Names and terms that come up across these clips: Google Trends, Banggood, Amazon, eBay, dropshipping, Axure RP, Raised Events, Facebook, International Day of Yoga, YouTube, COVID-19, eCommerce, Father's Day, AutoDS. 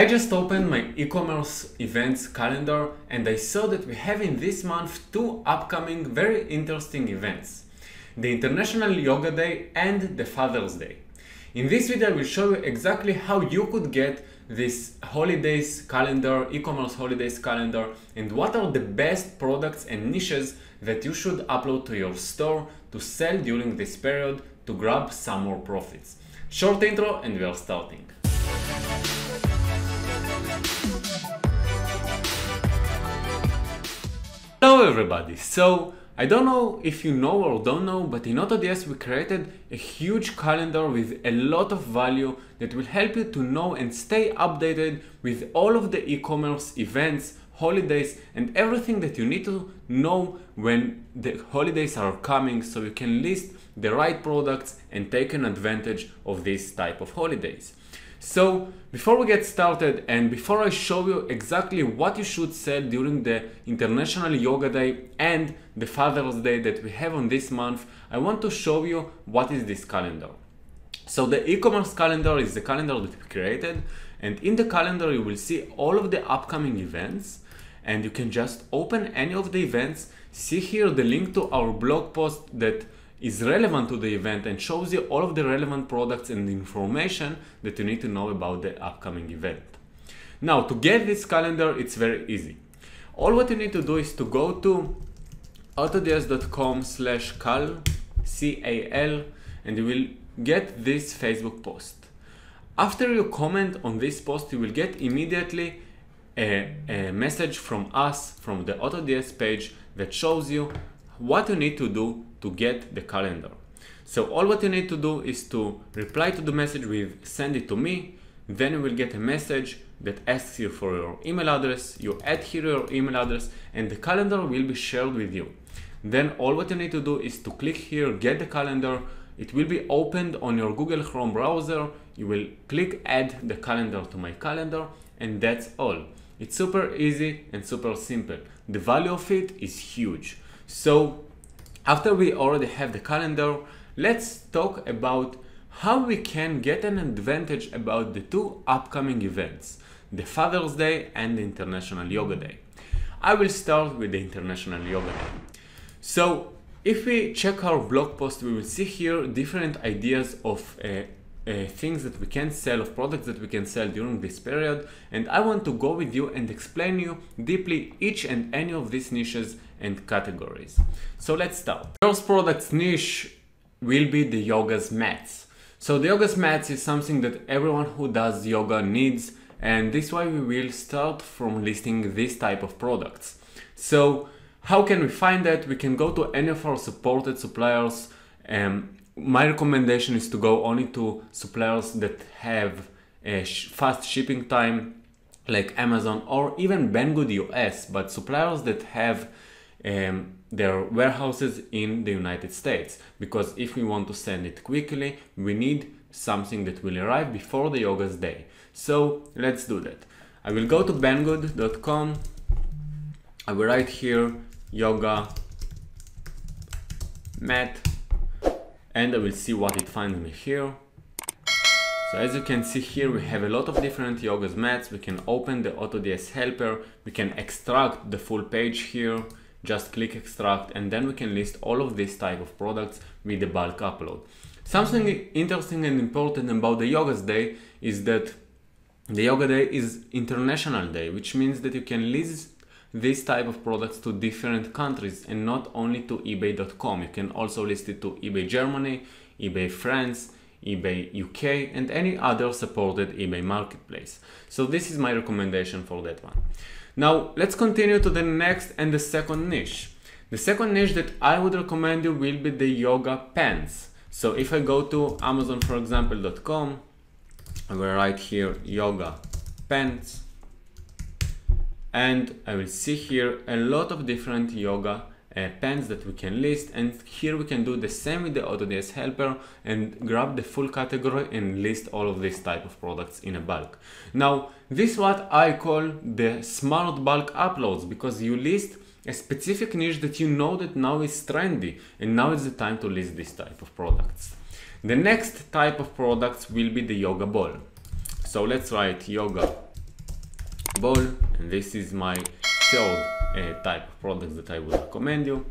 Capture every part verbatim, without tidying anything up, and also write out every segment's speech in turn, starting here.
I just opened my e-commerce events calendar and I saw that we have in this month two upcoming very interesting events: the International Yoga Day and the Father's Day. In this video I will show you exactly how you could get this holidays calendar, e-commerce holidays calendar, and what are the best products and niches that you should upload to your store to sell during this period to grab some more profits. Short intro and we are starting. Hello everybody! So, I don't know if you know or don't know, but in AutoDS we created a huge calendar with a lot of value that will help you to know and stay updated with all of the e-commerce events, holidays, and everything that you need to know when the holidays are coming, so you can list the right products and take an advantage of this type of holidays. So before we get started and before I show you exactly what you should sell during the International Yoga Day and the Father's Day that we have on this month, I want to show you what is this calendar. So the e-commerce calendar is the calendar that we created, and in the calendar you will see all of the upcoming events, and you can just open any of the events. See here the link to our blog post that is relevant to the event and shows you all of the relevant products and information that you need to know about the upcoming event. Now, to get this calendar, it's very easy. All what you need to do is to go to autods dot com slash cal, C A L, and you will get this Facebook post. After you comment on this post, you will get immediately a, a message from us, from the AutoDS page, that shows you what you need to do to get the calendar. So all what you need to do is to reply to the message with "send it to me", then you will get a message that asks you for your email address, you add here your email address, and the calendar will be shared with you. Then all what you need to do is to click here, get the calendar, it will be opened on your Google Chrome browser, you will click add the calendar to my calendar, and that's all. It's super easy and super simple. The value of it is huge. So after we already have the calendar, let's talk about how we can get an advantage about the two upcoming events, the Father's Day and the International Yoga Day. I will start with the International Yoga Day. So if we check our blog post, we will see here different ideas of uh, uh, things that we can sell, of products that we can sell during this period, and I want to go with you and explain you deeply each and any of these niches and categories. So let's start. First products niche will be the yoga's mats. So the yoga's mats is something that everyone who does yoga needs, and this is why we will start from listing this type of products. So how can we find that? We can go to any of our supported suppliers. Um, my recommendation is to go only to suppliers that have a sh fast shipping time, like Amazon or even Banggood U S, but suppliers that have Um, their warehouses in the United States, because if we want to send it quickly, we need something that will arrive before the yoga's day. So let's do that. I will go to banggood dot com, I will write here yoga mat, and I will see what it finds me here. So as you can see here, we have a lot of different yoga's mats. We can open the AutoDS helper, we can extract the full page here, just click extract, and then we can list all of these type of products with the bulk upload. Something interesting and important about the yoga's day is that the yoga day is international day, which means that you can list this type of products to different countries and not only to ebay dot com. You can also list it to eBay Germany, eBay France, eBay U K, and any other supported eBay marketplace. So this is my recommendation for that one. Now let's continue to the next and the second niche. The second niche that I would recommend you will be the yoga pants. So if I go to Amazon, for example dot com, I will write here yoga pants, and I will see here a lot of different yoga Uh, pants that we can list, and here we can do the same with the AutoDS helper and grab the full category and list all of these type of products in a bulk. Now this is what I call the smart bulk uploads, because you list a specific niche that you know that now is trendy, and now is the time to list this type of products. The next type of products will be the yoga ball. So let's write yoga bowl, and this is my third uh, type of products that I would recommend you.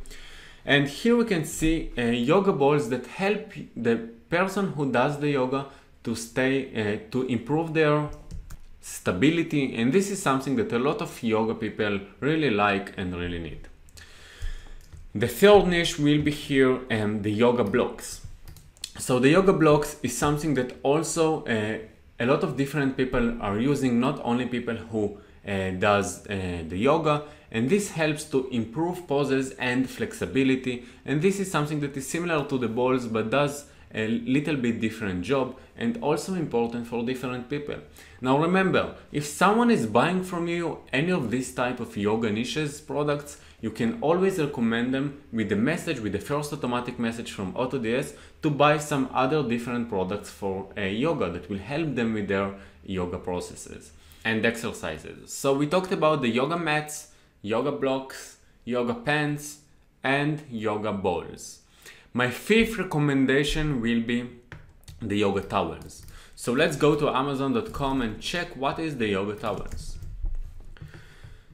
And here we can see uh, yoga balls that help the person who does the yoga to stay, uh, to improve their stability, and this is something that a lot of yoga people really like and really need. The third niche will be here, um, the yoga blocks. So the yoga blocks is something that also uh, a lot of different people are using, not only people who uh, does uh, the yoga, and this helps to improve poses and flexibility, and this is something that is similar to the balls but does a little bit different job, and also important for different people. Now remember, if someone is buying from you any of these type of yoga niches products, you can always recommend them with the message, with the first automatic message from AutoDS, to buy some other different products for uh, yoga that will help them with their yoga processes and exercises. So we talked about the yoga mats, yoga blocks, yoga pants, and yoga balls. My fifth recommendation will be the yoga towels. So let's go to Amazon dot com and check what is the yoga towels.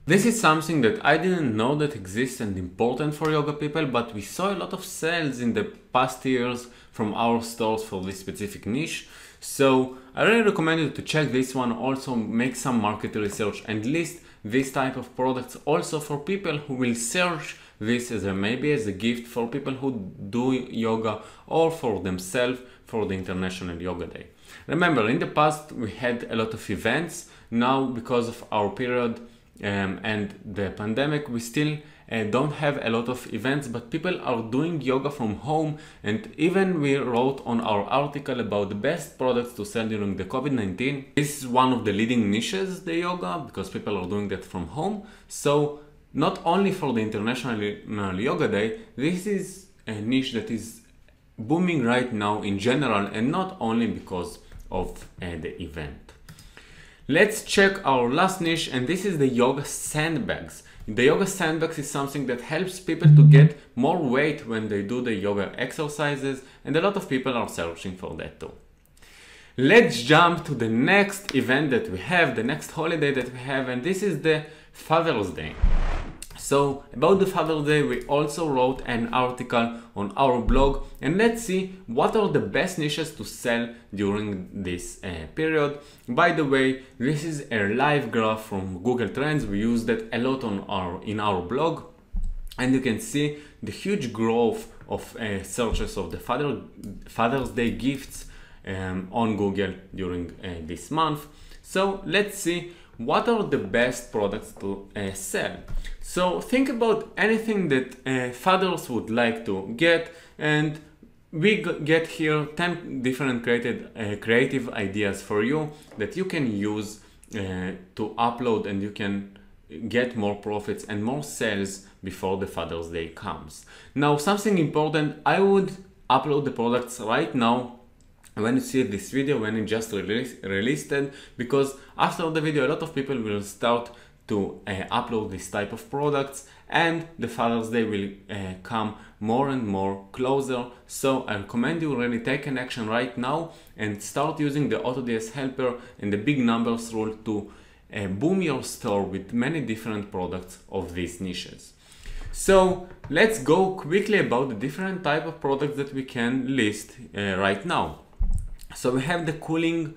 This is something that I didn't know that exists and important for yoga people, but we saw a lot of sales in the past years from our stores for this specific niche. So I really recommend you to check this one, also make some market research and list this type of products also for people who will search this as a, maybe as a gift for people who do yoga or for themselves for the International Yoga Day. Remember, in the past we had a lot of events. Now, because of our period um, and the pandemic, we still uh, don't have a lot of events, but people are doing yoga from home, and even we wrote on our article about the best products to sell during the COVID nineteen. This is one of the leading niches, the yoga, because people are doing that from home. So not only for the International Yoga Day, this is a niche that is booming right now in general, and not only because of uh, the event. Let's check our last niche, and this is the yoga sandbags. The yoga sandbags is something that helps people to get more weight when they do the yoga exercises, and a lot of people are searching for that too. Let's jump to the next event that we have, the next holiday that we have, and this is the Father's Day. So about the Father's Day, we also wrote an article on our blog, and let's see what are the best niches to sell during this uh, period. By the way, this is a live graph from Google Trends. We use that a lot on our in our blog, and you can see the huge growth of uh, searches of the Father, Father's Day gifts um, on Google during uh, this month. So let's see what are the best products to uh, sell. So think about anything that uh, fathers would like to get, and we get here ten different created, uh, creative ideas for you that you can use uh, to upload, and you can get more profits and more sales before the Father's Day comes. Now, something important, I would upload the products right now when you see this video, when it just release, released it, because after the video a lot of people will start to uh, upload this type of products, and the Father's Day will uh, come more and more closer. So I recommend you really take an action right now and start using the AutoDS helper and the big numbers rule to uh, boom your store with many different products of these niches. So let's go quickly about the different type of products that we can list uh, right now. So we have the cooling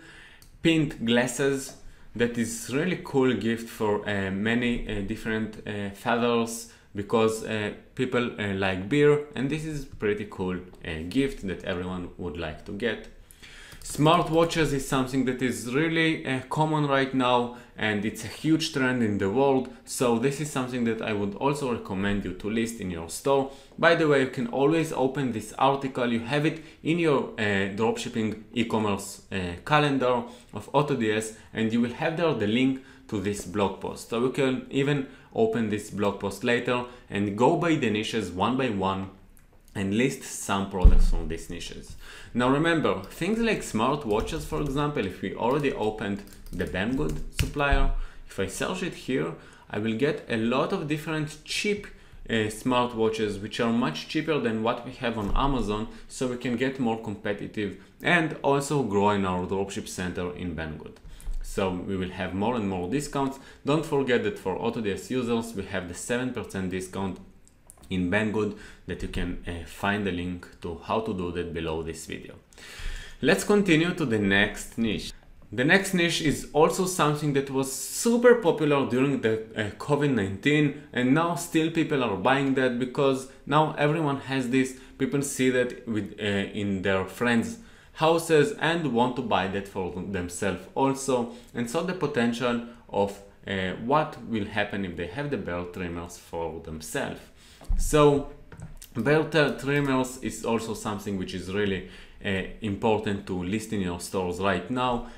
pint glasses, that is really cool gift for uh, many uh, different uh, fathers, because uh, people uh, like beer, and this is pretty cool uh, gift that everyone would like to get. Smartwatches is something that is really uh, common right now, and it's a huge trend in the world, so this is something that I would also recommend you to list in your store. By the way, you can always open this article, you have it in your uh, dropshipping e-commerce uh, calendar of AutoDS, and you will have there the link to this blog post, so you can even open this blog post later and go by the niches one by one and list some products from these niches. Now remember, things like smart watches, for example, if we already opened the Banggood supplier, if I search it here, I will get a lot of different cheap uh, smart watches, which are much cheaper than what we have on Amazon, so we can get more competitive and also grow in our dropship center in Banggood. so we will have more and more discounts. Don't forget that for AutoDS users we have the seven percent discount in Banggood that you can uh, find the link to how to do that below this video. Let's continue to the next niche. The next niche is also something that was super popular during the uh, COVID nineteen, and now still people are buying that because now everyone has this. People see that with uh, in their friends' houses and want to buy that for themselves also, and saw the potential of uh, what will happen if they have the beard trimmers for themselves. So beard trimmers is also something which is really uh, important to list in your stores right now.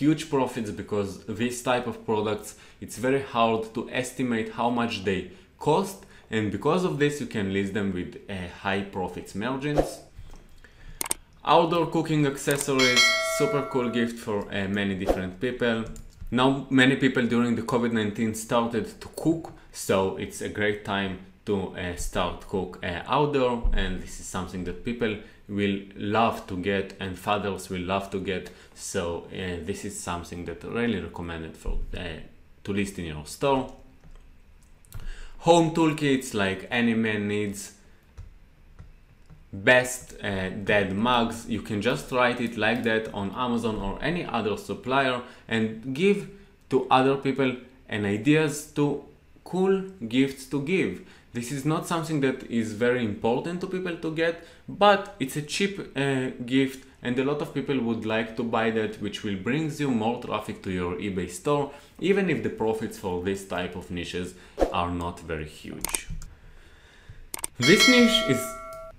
Huge profits, because this type of products, it's very hard to estimate how much they cost, and because of this you can list them with uh, high profits margins. Outdoor cooking accessories, super cool gift for uh, many different people. Now many people during the COVID nineteen started to cook, so it's a great time to uh, start cook uh, outdoor, and this is something that people will love to get and fathers will love to get. So uh, this is something that really recommended for uh, to list in your store. Home toolkits like any man needs. Best uh, dad mugs, you can just write it like that on Amazon or any other supplier and give to other people and ideas to cool gifts to give. This is not something that is very important to people to get, but it's a cheap uh, gift and a lot of people would like to buy that, which will bring you more traffic to your eBay store, even if the profits for this type of niches are not very huge. This niche is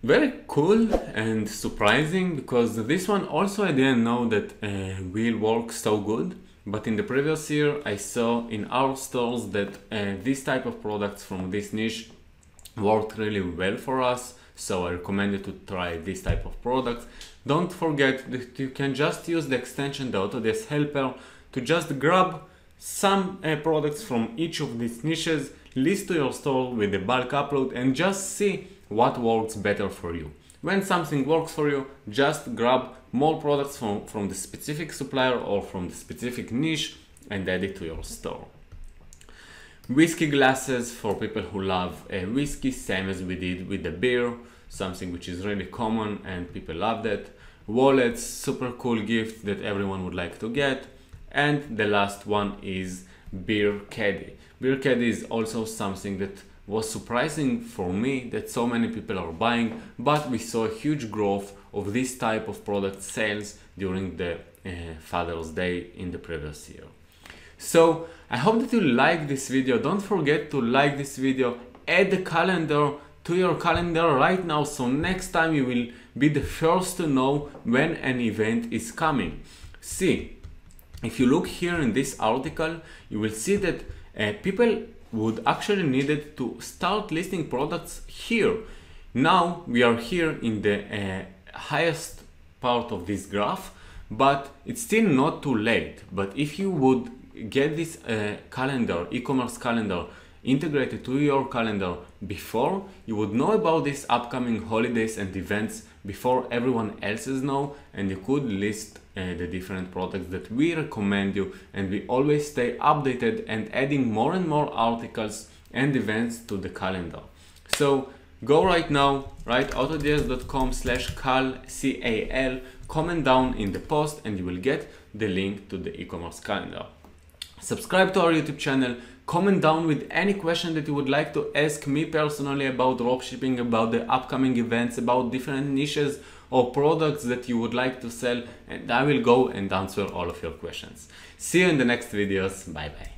very cool and surprising because this one also I didn't know that uh, will work so good. But in the previous year I saw in our stores that uh, this type of products from this niche worked really well for us, so I recommend you to try this type of products. Don't forget that you can just use the extension, the AutoDS helper, to just grab some uh, products from each of these niches, list to your store with the bulk upload, and just see what works better for you. When something works for you, just grab more products from, from the specific supplier or from the specific niche and add it to your store. Whiskey glasses for people who love uh, whiskey, same as we did with the beer, something which is really common and people love that. Wallets, super cool gift that everyone would like to get. And the last one is beer caddy. Beer caddy is also something that was surprising for me that so many people are buying, but we saw a huge growth of this type of product sales during the uh, Father's Day in the previous year. So I hope that you like this video. Don't forget to like this video, add the calendar to your calendar right now, so next time you will be the first to know when an event is coming. See, if you look here in this article, you will see that uh, people would actually needed to start listing products here. Now we are here in the uh, highest part of this graph, but it's still not too late. But if you would get this uh, calendar, e-commerce calendar, integrated to your calendar before, you would know about these upcoming holidays and events before everyone else's know, and you could list uh, the different products that we recommend you, and we always stay updated and adding more and more articles and events to the calendar. So go right now, write autods dot com slash cal, C A L, comment down in the post and you will get the link to the e-commerce calendar. Subscribe to our YouTube channel, comment down with any question that you would like to ask me personally about dropshipping, about the upcoming events, about different niches or products that you would like to sell, and I will go and answer all of your questions. See you in the next videos. Bye bye.